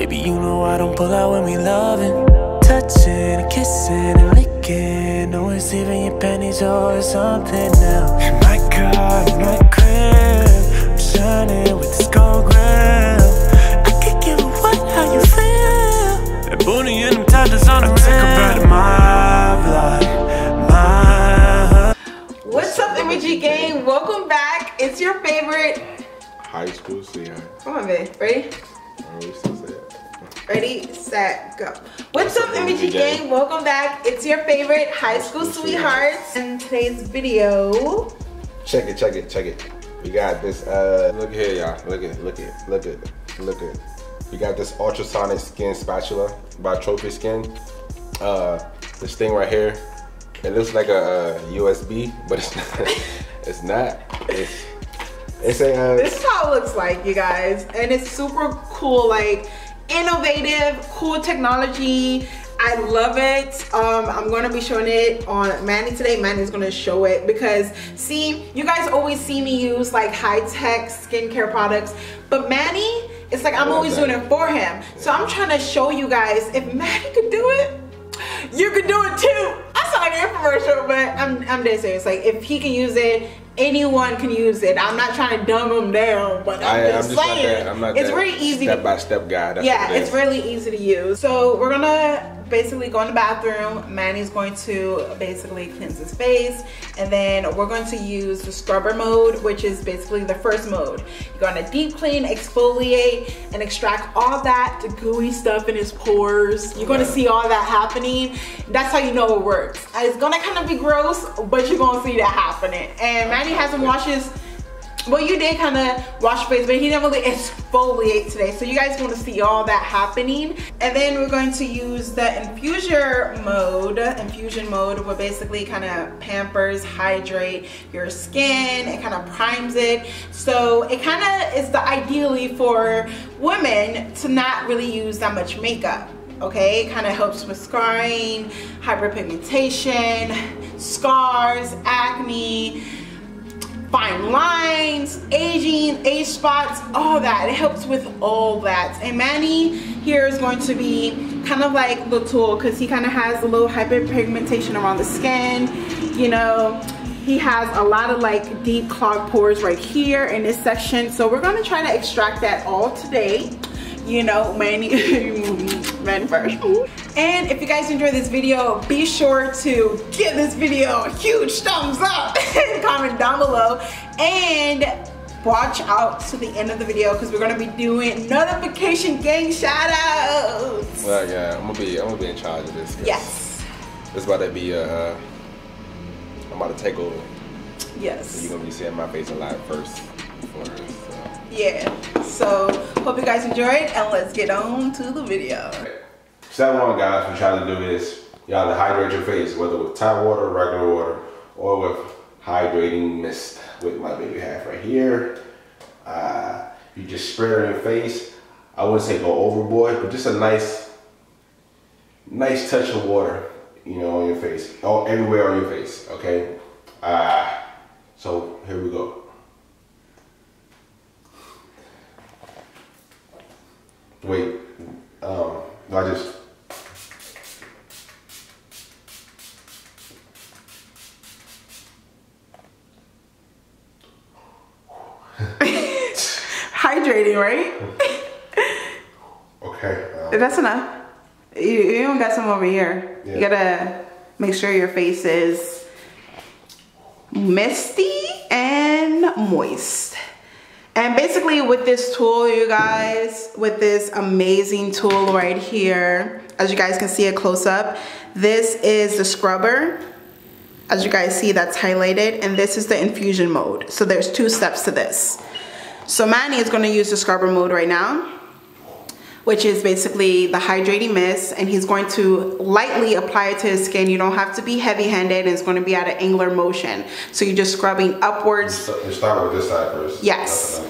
Baby, you know I don't pull out when we loving. Touching, kissing, and licking. No one's leaving your panties or something now. In my car, in my crib, I'm shining with this gold gram. I can't give a what how you feel. That booty and them toddlers on the rim. I took her back to my block, my hood. What's up, MG gang? Welcome back. It's your favorite high school senior. Come on, babe. Ready? Ready, set, go. What's up, MG gang? Welcome back. It's your favorite high school sweethearts. In today's video, check it, check it, check it. We got this. Look here, y'all. Look it, look it, look it, look it. We got this ultrasonic skin spatula by Trophy Skin. This thing right here. It looks like a USB, but it's not. It's not. It's a. This is how it looks like, you guys, and it's super cool. Like. Innovative, cool technology. I love it. I'm going to be showing it on Manny today. Manny's going to show it because, see, you guys always see me use like high-tech skincare products, but Manny, it's like I'm always doing it for him. So I'm trying to show you guys, if Manny could do it, you could do it too. I saw an infomercial, but I'm dead serious. Like, if he can use it, anyone can use it. I'm not trying to dumb them down, but I'm just saying it's really easy. Step by step guy. That's yeah, it's really easy to use. So we're gonna basically go in the bathroom. Manny's going to basically cleanse his face, and then we're going to use the scrubber mode, which is basically the first mode. You're gonna deep clean, exfoliate, and extract all that gooey stuff in his pores. You're gonna see all that happening. That's how you know it works. It's gonna kind of be gross, but you're gonna see that happening. And Manny hasn't washed his, well, you did kind of wash your face, but he didn't really exfoliate today. So you guys want to see all that happening. And then we're going to use the infusion mode. Infusion mode will basically kind of pampers, hydrate your skin. It kind of primes it. So it kind of is the ideally for women to not really use that much makeup. Okay, it kind of helps with scarring, hyperpigmentation, scars, acne, fine lines, aging, age spots, all that. It helps with all that. And Manny here is going to be kind of like the tool because he kind of has a little hyperpigmentation around the skin. You know, he has a lot of like deep clogged pores right here in this section. So we're gonna try to extract that all today. You know, Manny first. And if you guys enjoyed this video, be sure to give this video a huge thumbs up and comment down below. And watch out to the end of the video because we're gonna be doing notification gang shout outs. Well, yeah, I'm gonna be in charge of this. Yes. This about to be I'm about to take over. Yes. So you're gonna be seeing my face a lot first. Yeah, so hope you guys enjoyed, and let's get on to the video. Step one, guys, we're trying to do is y'all to hydrate your face, whether with tap water, regular water, or with hydrating mist, with my baby half right here. You just spray it on your face. I wouldn't say go overboard, but just a nice touch of water, you know, on your face, oh, everywhere on your face, okay? So here we go. Wait, I just... Hydrating, right? Okay. That's enough. You even got some over here. Yeah. You gotta make sure your face is misty and moist. And basically with this tool, you guys, with this amazing tool right here, as you guys can see a close up, this is the scrubber. As you guys see, that's highlighted, and this is the infusion mode. So there's two steps to this. So Manny is gonna use the scrubber mode right now, which is basically the hydrating mist, and he's going to lightly apply it to his skin. You don't have to be heavy-handed, and it's going to be at an angular motion. So you're just scrubbing upwards. You start with this side first. Yes. So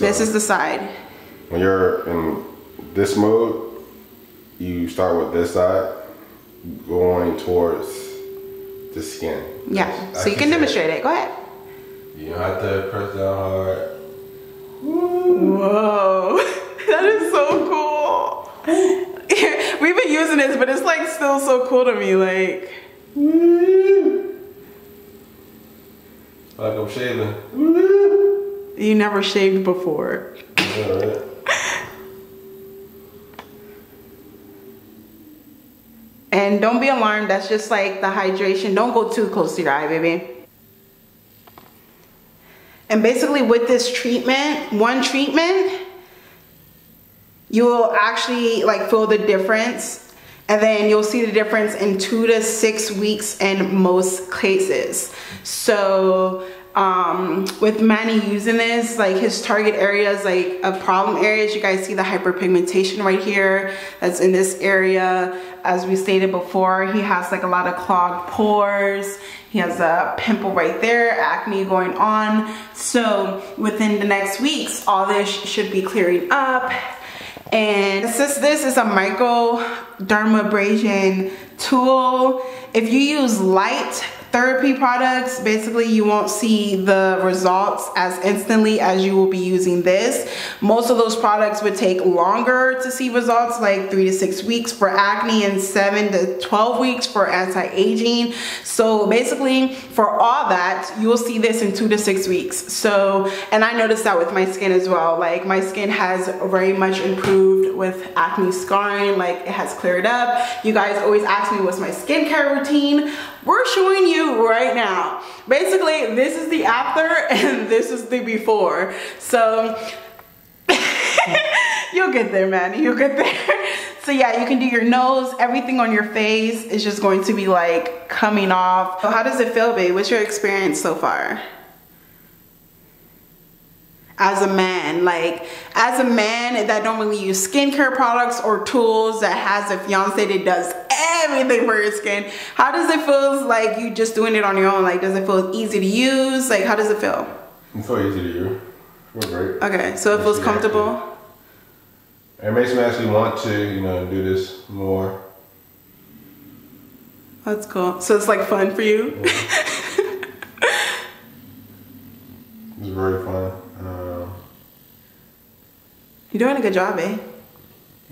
this is the side. When you're in this mode, you start with this side, going towards the skin. Yeah, so you can demonstrate it. Go ahead. You don't have to press down hard. Whoa. That is so cool. this, but it's like still so cool to me, like. Like I'm shaving. You never shaved before. Yeah, right. And don't be alarmed, that's just like the hydration. Don't go too close to your eye, baby. And basically with this treatment, one treatment, you will actually like feel the difference, and then you'll see the difference in 2 to 6 weeks in most cases. So with Manny using this, like his target areas, like problem areas, you guys see the hyperpigmentation right here that's in this area. As we stated before, he has like a lot of clogged pores, he has a pimple right there, acne going on. So within the next weeks, all this should be clearing up. And since this is a microdermabrasion tool, if you use light therapy products, basically you won't see the results as instantly as you will be using this. Most of those products would take longer to see results, like 3 to 6 weeks for acne and 7 to 12 weeks for anti-aging. So basically for all that, you will see this in 2 to 6 weeks. So, and I noticed that with my skin as well. Like my skin has very much improved with acne scarring, like it has cleared up. You guys always ask me what's my skincare routine. We're showing you right now. Basically, this is the after and this is the before. So you'll get there, man. You'll get there. So yeah, you can do your nose, everything on your face is just going to be like coming off. So how does it feel, babe? What's your experience so far? As a man, like as a man that don't really use skincare products or tools, that has a fiance that does everything for your skin, how does it feel like you just doing it on your own? Like, does it feel easy to use? Like, how does it feel? It's so easy to use. It's great. Okay, so it feels comfortable. It makes me actually want to, you know, do this more. That's cool. So it's like fun for you? Yeah. It's very fun. You're doing a good job, eh?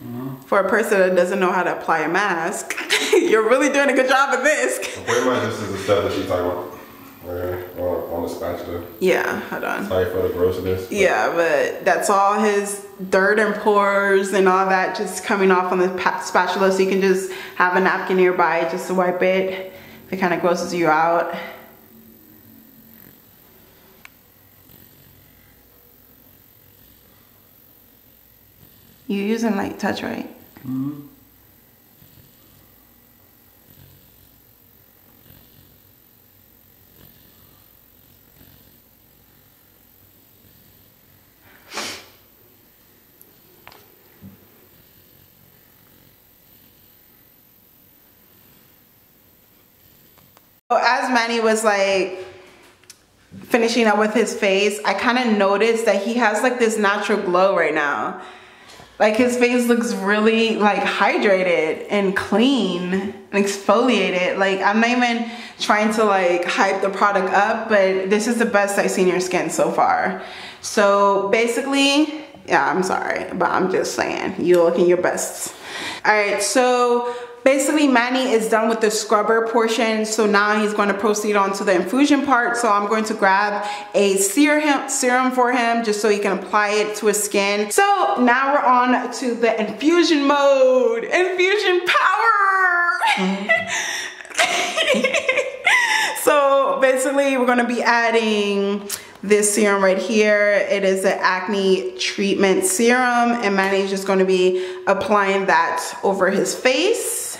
Mm-hmm. For a person that doesn't know how to apply a mask, you're really doing a good job of this. Pretty much this is the stuff that she's talking about. Right, on the spatula. Yeah, hold on. Sorry for the grossness. But yeah, but that's all his dirt and pores and all that just coming off on the spatula. So you can just have a napkin nearby just to wipe it. If it kind of grosses you out. You're using light touch, right? Mm-hmm. So as Manny was like finishing up with his face, I kind of noticed that he has like this natural glow right now. Like his face looks really like hydrated and clean and exfoliated. Like I'm not even trying to like hype the product up, but this is the best I've seen your skin so far. So basically, yeah, I'm sorry, but I'm just saying, you're looking your best. All right, so basically Manny is done with the scrubber portion. So now he's going to proceed on to the infusion part. So I'm going to grab a serum for him just so he can apply it to his skin. So now we're on to the infusion mode. Infusion power! So basically we're going to be adding this serum right here. It is the acne treatment serum, and Manny's just going to be applying that over his face.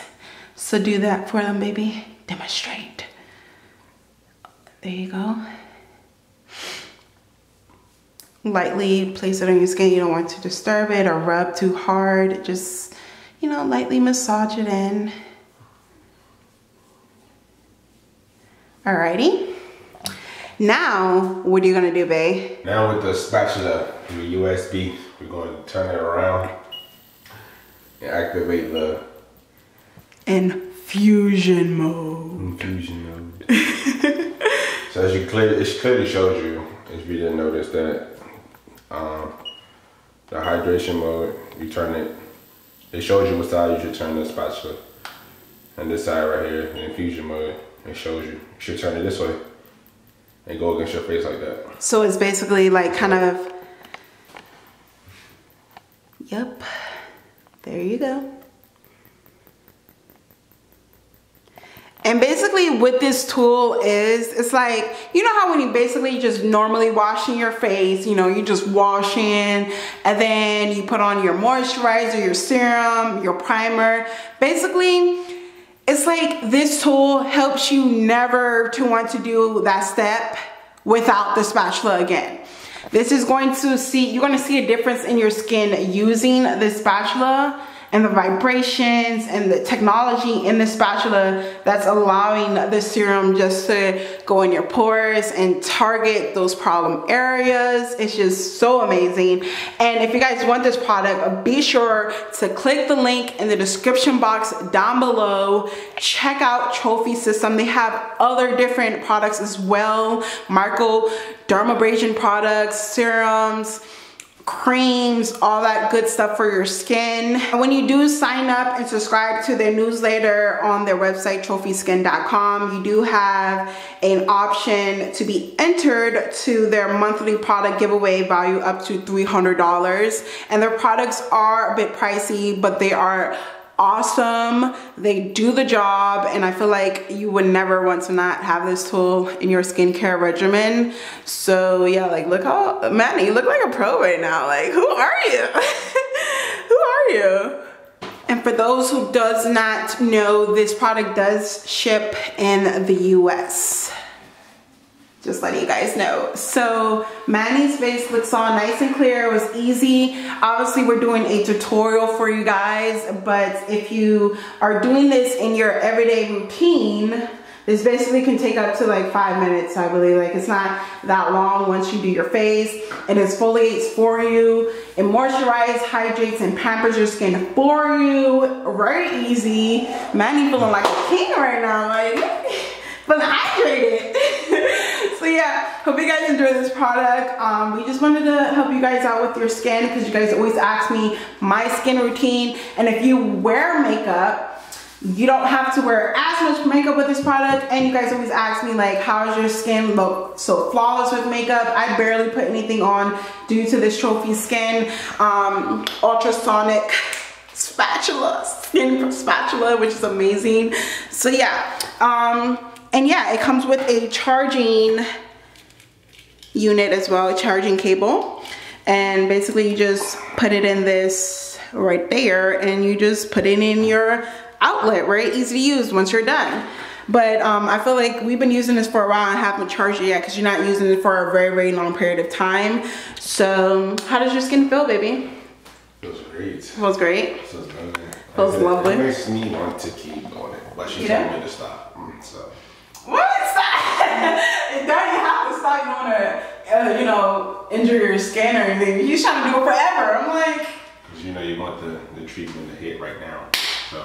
So do that for them, baby. Demonstrate. There you go. Lightly place it on your skin. You don't want to disturb it or rub too hard. Just, you know, lightly massage it in. Alrighty. Now, what are you gonna do, babe? Now with the spatula, the USB, we're gonna turn it around and activate the infusion mode. So as you it clearly shows you, if you didn't notice that, the hydration mode, you turn it, it shows you what side you should turn the spatula. and this side right here in infusion mode, it shows you. You should turn it this way and go against your face like that. So it's basically like kind of, yep, there you go. And basically what this tool is, it's like, you know how when you basically just normally washing your face, you know, you just wash in and then you put on your moisturizer, your serum, your primer. Basically, it's like this tool helps you never to want to do that step without the spatula again. This is going to see, you're going to see a difference in your skin using the spatula, and the vibrations and the technology in the spatula that's allowing the serum just to go in your pores and target those problem areas. It's just so amazing. And if you guys want this product, be sure to click the link in the description box down below. Check out Trophy System. They have other different products as well. Microdermabrasion products, serums, creams, all that good stuff for your skin. And when you do sign up and subscribe to their newsletter on their website, trophyskin.com, you do have an option to be entered to their monthly product giveaway value up to $300. And their products are a bit pricey, but they are awesome. They do the job, and I feel like you would never want to not have this tool in your skincare regimen. So yeah, like look how, Manny, you look like a pro right now. Like, who are you? Who are you? And for those who does not know, this product does ship in the US. Just letting you guys know. So Manny's face looks all nice and clear. It was easy. Obviously we're doing a tutorial for you guys, but if you are doing this in your everyday routine, this basically can take up to like 5 minutes, I believe. Like, it's not that long once you do your face. It exfoliates for you. It moisturizes, hydrates, and pampers your skin for you. Very easy. Manny feeling like a king right now. Like, feeling hydrated. So yeah, hope you guys enjoy this product. We just wanted to help you guys out with your skin because you guys always ask me my skin routine. And if you wear makeup, you don't have to wear as much makeup with this product. And you guys always ask me like, how's your skin look so flawless with makeup? I barely put anything on due to this Trophy Skin ultrasonic skin spatula, which is amazing. So yeah, and yeah, it comes with a charging unit as well, a charging cable. And basically you just put it in this right there and you just put it in your outlet, right? Easy to use once you're done. But I feel like we've been using this for a while and haven't charged it yet because you're not using it for a very, very long period of time. So how does your skin feel, baby? Feels great. Feels great? Feels lovely. Feels lovely. It makes me want to keep going. Like, she told me to stop, so. What is that? It doesn't have to stop. You don't want to, you know, injure your skin or anything. He's trying to do it forever. I'm like, because you know you want the treatment to hit right now. So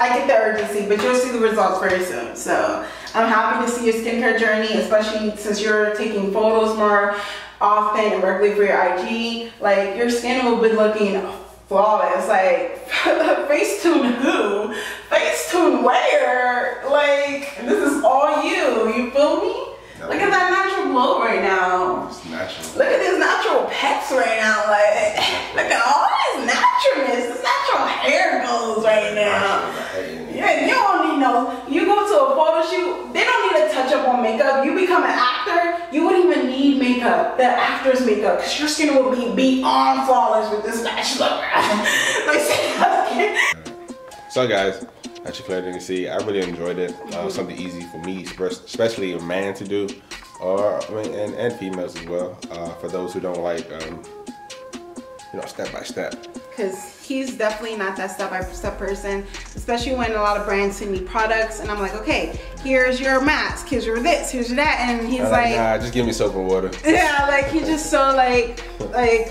I get the urgency, but you'll see the results very soon. So I'm happy to see your skincare journey, especially since you're taking photos more often and regularly for your IG. Like, your skin will be looking flawless. Like, Facetune who? Facetune where? Like, this is all you. You feel me? No. Look at that natural glow right now. It's natural. Look at these natural pecs right now. Like, look at all this naturalness. This natural hair goes right now. Yeah, you don't need no. You go to a photo shoot, they don't need to touch up on makeup. You become an actor, you wouldn't even need makeup, the actor's makeup, because your skin will be beyond flawless with this spatula. So guys, as you clearly see, I really enjoyed it. Something easy for me, especially a man, to do, or I mean, and females as well. For those who don't like, you know, step by step. Because he's definitely not that step-by-step person, especially when a lot of brands send me products and I'm like, okay, here's your mask, here's your this, here's your that, and he's like, nah, just give me soap and water. Yeah, like, he's just so like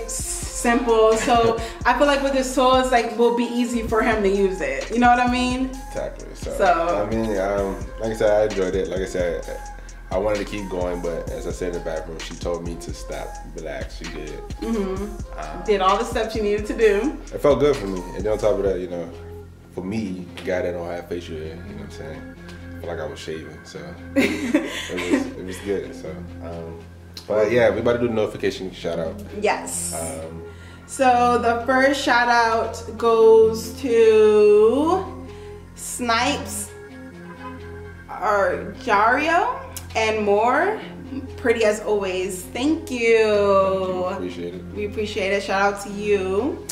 simple. So I feel like with his tool, it's like, will be easy for him to use it. You know what I mean? Exactly. So I mean, like I said, I enjoyed it. Like I said, I wanted to keep going, but as I said in the bathroom, she told me to stop, relax. She did. Did all the steps you needed to do. It felt good for me. And on top of that, you know, for me, a guy that don't have facial hair, you know what I'm saying? I feel like I was shaving, so it was good. So, but yeah, we about to do the notification shout out. Yes. So the first shout out goes to Snipes or Jario and more. Pretty as always. Thank you. Appreciate it. We appreciate it. Shout out to you.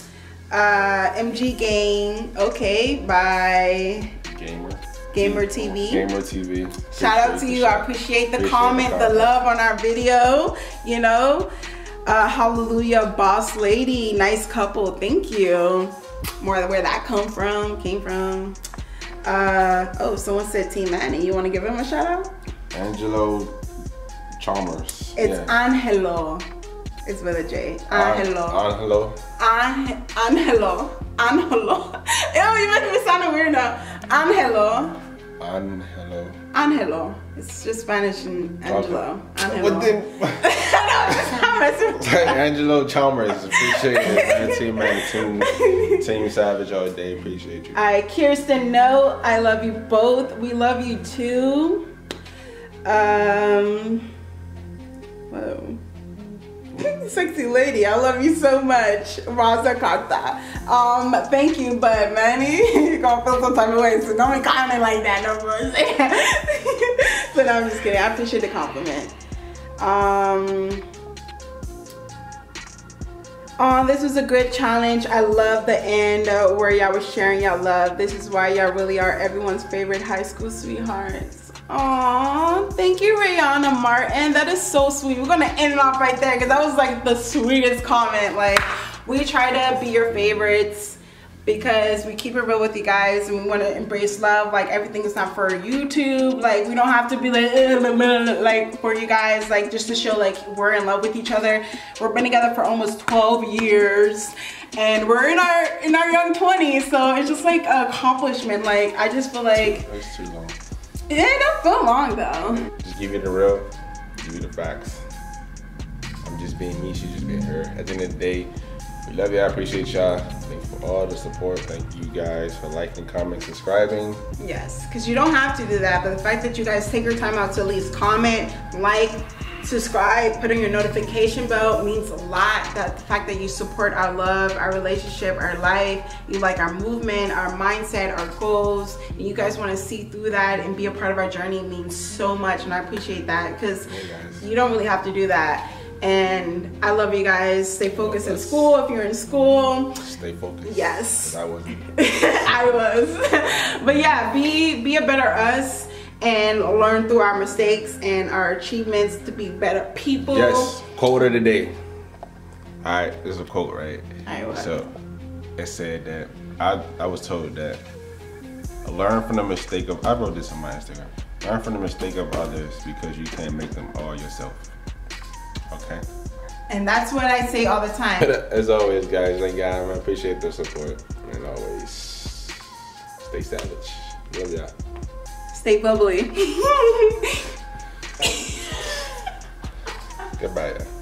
MG Gang. Okay. Bye. Gamer TV. Shout out to you. I appreciate the comment, the love on our video. You know, hallelujah, boss lady, nice couple. Thank you. More than where that came from. Oh, someone said Team Manny. You want to give him a shout out? Angelo Chalmers. It's yeah. Angelo. It's with a J. Angelo. Ew, you make me sound weird now. Angelo. It's just Spanish and Angelo. Okay. What the? Angelo Chalmers. Appreciate it, man. Team Man, Team Savage all day. Appreciate you. Alright, Kirsten, no, I love you both. We love you too. Whoa. Sexy lady, I love you so much, Raza Carta. Thank you, but Manny, you're gonna feel some type of way, so don't be commenting like that no more. But I'm just kidding. I appreciate the compliment. Oh, this was a good challenge. I love the end where y'all was sharing y'all love. This is why y'all really are everyone's favorite high school sweethearts. Aww, thank you, Rihanna Martin. That is so sweet. We're gonna end it off right there because that was like the sweetest comment. Like, we try to be your favorites because we keep it real with you guys and we want to embrace love. Like, everything is not for YouTube. Like, we don't have to be like, like for you guys. Like, just to show like we're in love with each other. We've been together for almost 12 years. And we're in our young 20s, so it's just like an accomplishment. Like, I just feel like that's too long. It ain't not so long though. Just give you the real, give you the facts. I'm just being me, she's just being her. At the end of the day, we love you, I appreciate y'all. Thank you for all the support. Thank you guys for liking, commenting, subscribing. Yes, because you don't have to do that, but the fact that you guys take your time out to at least comment, like, subscribe, put on your notification bell means a lot. That the fact that you support our love, our relationship, our life, you like our movement, our mindset, our goals, and you guys want to see through that and be a part of our journey means so much, and I appreciate that because you don't really have to do that. And I love you guys. Stay focused in school if you're in school. Stay focused. Yes. I wasn't. I was. But yeah, be a better us. And learn through our mistakes and our achievements to be better people. Yes, quote of the day. Alright, this is a quote, right? Alright, what? So, it said that, I was told that, learn from the mistake of, I wrote this on my Instagram. Learn from the mistake of others because you can't make them all yourself. Okay? And that's what I say all the time. As always, guys, like, I appreciate the support. And always, stay savage. Love y'all. Stay bubbly. Goodbye.